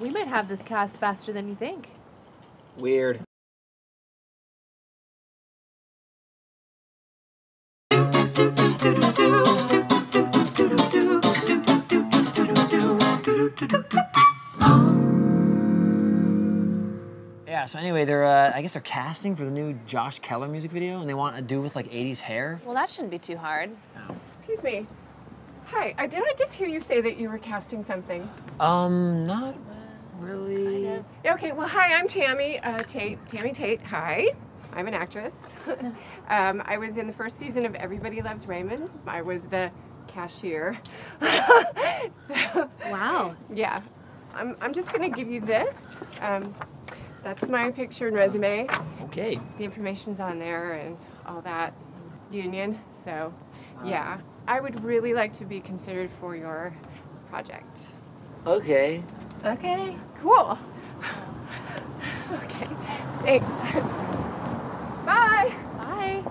We might have this cast faster than you think. Weird. Yeah, so anyway, they're, I guess they're casting for the new Josh Keller music video, and they want a dude with, like, 80s hair. Well, that shouldn't be too hard. No. Excuse me. Hi, did I just hear you say that you were casting something? Not really. Kind of. Okay, well, hi, I'm Tammy Tate. Tammy Tate, hi. I'm an actress. I was in the first season of Everybody Loves Raymond. I was the cashier. So, wow. Yeah. I'm just going to give you this. That's my picture and resume. Okay. The information's on there and all that. Union. So, yeah. I would really like to be considered for your project. Okay. Okay. Cool. Okay. Thanks. Bye! Bye.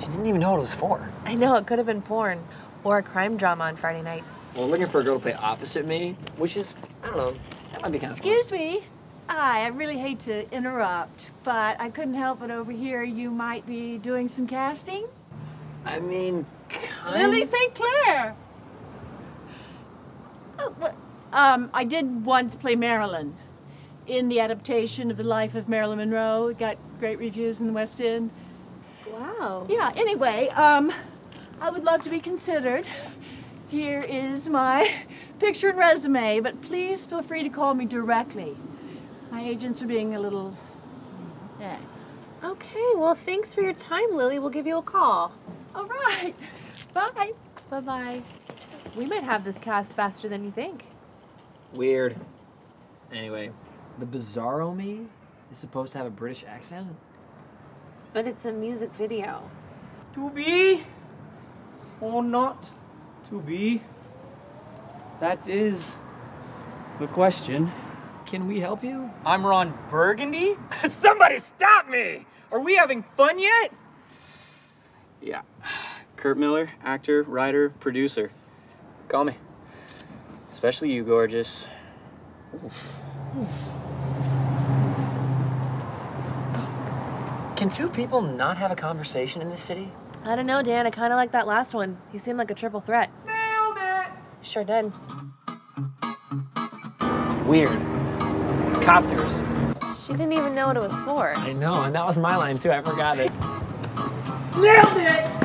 She didn't even know what it was for. I know, it could have been porn or a crime drama on Friday nights. Well, I'm looking for a girl to play opposite me, which is, I don't know, that might be kind of fun. Excuse me. Hi, I really hate to interrupt, but I couldn't help it over here. You might be doing some casting? I mean, kind of. Lily St. Clair! Oh, well, I did once play Marilyn in the adaptation of The Life of Marilyn Monroe. It got great reviews in the West End. Wow. Yeah, anyway, I would love to be considered. Here is my picture and resume, but please feel free to call me directly. My agents are being a little, yeah. Okay, well, thanks for your time, Lily. We'll give you a call. All right. Bye. Bye-bye. We might have this cast faster than you think. Weird. Anyway, the bizarro me is supposed to have a British accent? But it's a music video. To be or not to be, that is the question. Can we help you? I'm Ron Burgundy? Somebody stop me! Are we having fun yet? Yeah. Kurt Miller, actor, writer, producer. Call me. Especially you, gorgeous. Oof. Oof. Can two people not have a conversation in this city? I don't know, Dan. I kind of like that last one. He seemed like a triple threat. Nailed it! Sure did. Weird. Copters. She didn't even know what it was for. I know, and that was my line, too. I forgot it. Nailed it!